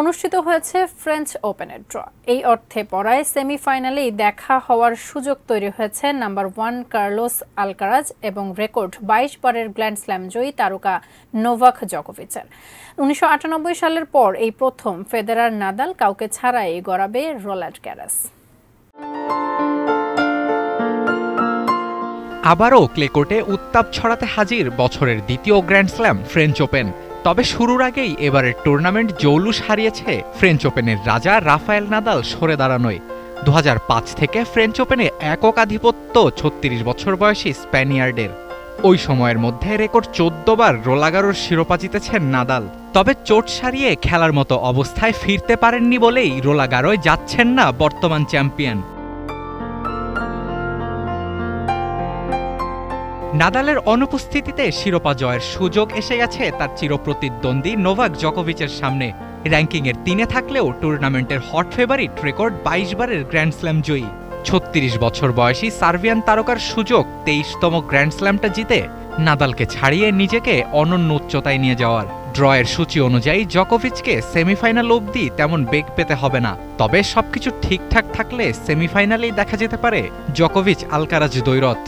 অনুষ্ঠিত হয়েছে ফ্রেঞ্চ ওপেনের ড্র। এই অর্থে পড়ায় সেমিফাইনালেই দেখা হওয়ার সুযোগ তৈরি হয়েছে নাম্বার 1 কার্লোস আলকারাজ এবং রেকর্ড 22 বারের গ্র্যান্ড স্ল্যাম জয়ী তারকা নোভাক জকোভিচের। 1998 সালের পর এই প্রথম ফেদেরার নাদাল কাউকে ছাড়াই গড়াবে রোল্যান্ড গ্যারস। আবারও ক্লেকোর্টে উত্তাপ ছড়াতে হাজির বছরের দ্বিতীয় গ্র্যান্ড স্ল্যাম ফ্রেঞ্চ ওপেন। তবে শুরুর আগেই এবারের টুর্নামেন্ট জৌলুস হারিয়েছে ফ্রেঞ্চ ওপেনের রাজা রাফায়েল নাদাল সরে দাঁড়ানোয়। 2005 থেকে ফ্রেঞ্চ ওপেনে একক আধিপত্য 36 বছর বয়সী স্প্যানিয়ার্ডের। ওই সময়ের মধ্যে রেকর্ড 14 বার রোল্যান্ড গারোস শিরোপা জিতেছেন নাদাল। তবে চোট সারিয়ে খেলার মতো অবস্থায় ফিরতে পারেননি বলেই রোল্যান্ড গারোয় যাচ্ছেন না বর্তমান চ্যাম্পিয়ন। নাদালের অনুপস্থিতিতে শিরোপা জয়ের সুযোগ এসে গেছে তার চিরপ্রতিদ্বন্দ্বী নোভাক জকোভিচের সামনে। র্যাঙ্কিংয়ের 3-এ থাকলেও টুর্নামেন্টের হট ফেভারিট রেকর্ড 22 বারের গ্র্যান্ড স্ল্যাম জয়ী 36 বছর বয়সী সার্বিয়ান তারকার সুযোগ 23তম গ্র্যান্ড স্ল্যামটা জিতে নাদালকে ছাড়িয়ে নিজেকে অনন্য উচ্চতায় নিয়ে যাওয়ার। ড্রয়ের সূচি অনুযায়ী জকোভিচকে সেমিফাইনাল অবধি তেমন বেগ পেতে হবে না, তবে সবকিছু ঠিকঠাক থাকলে সেমিফাইনালেই দেখা যেতে পারে জকোভিচ আলকারাজ দ্বৈরথ।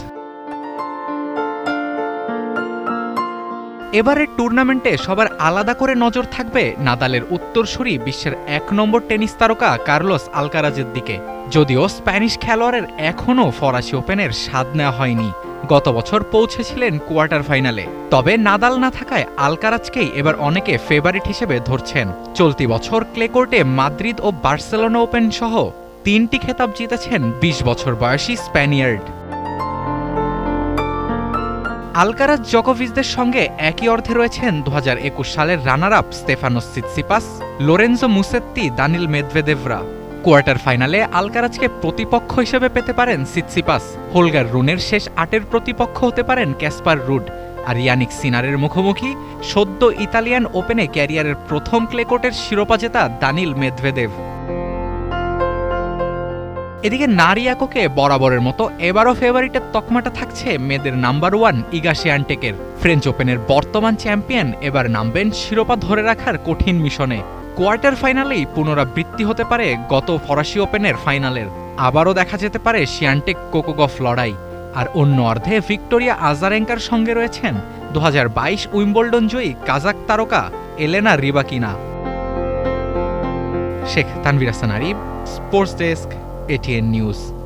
এবারের টুর্নামেন্টে সবার আলাদা করে নজর থাকবে নাদালের উত্তরসূরি বিশ্বের 1 নম্বর টেনিস তারকা কার্লোস আলকারাজের দিকে। যদিও স্প্যানিশ খেলোয়াড়ের এখনও ফরাসি ওপেনের স্বাদ নেওয়া হয়নি, গত বছর পৌঁছেছিলেন কোয়ার্টার ফাইনালে। তবে নাদাল না থাকায় আলকারাজকেই এবার অনেকে ফেভারিট হিসেবে ধরছেন। চলতি বছর ক্লেকোর্টে মাদ্রিদ ও বার্সেলোনা ওপেন সহ 3টি খেতাব জিতেছেন 20 বছর বয়সী স্প্যানিয়ার্ড। আলকারাজ জকোভিচদের সঙ্গে একই অর্ধে রয়েছেন 2021 সালের runner up Stefanos Tsitsipas, Lorenzo Musetti, Daniil মেদভেদেভরা। কোয়ার্টার ফাইনালে আলকারাজকে প্রতিপক্ষ হিসেবে পেতে পারেন সিটসিপাস, হোলগার রুনের শেষ 8-এর প্রতিপক্ষ হতে পারেন ক্যাসপার রুড, আর ইয়ানিক সিনারের মুখোমুখি সদ্য ইতালিয়ান ওপেনে ক্যারিয়ারের প্রথম ক্লেকোর্টের শিরোপা জেতা দানিল মেদভেদেভ। এদিকে নারী এককে বরাবরের মতো এবারও ফেভারিটের তকমাটা থাকছে মেয়েদের নাম্বার 1 ইগা শ্যান্টেকের। ফ্রেঞ্চ ওপেনের বর্তমান চ্যাম্পিয়ন এবার নামবেন শিরোপা ধরে রাখার কঠিন মিশনে। কোয়ার্টার ফাইনালেই পুনরাবৃত্তি হতে পারে গত ফরাসি ওপেনের ফাইনালের। আবারও দেখা যেতে পারে শ্যান্টেক কোকোগফ লড়াই। আর অন্য অর্ধে ভিক্টোরিয়া আজারেঙ্কার সঙ্গে রয়েছেন 2022 উইম্বলডন জয়ী কাজাক তারকা Elena Rybakina. Sheikh Tanvir Hasan Arif, sports desk, ATN News।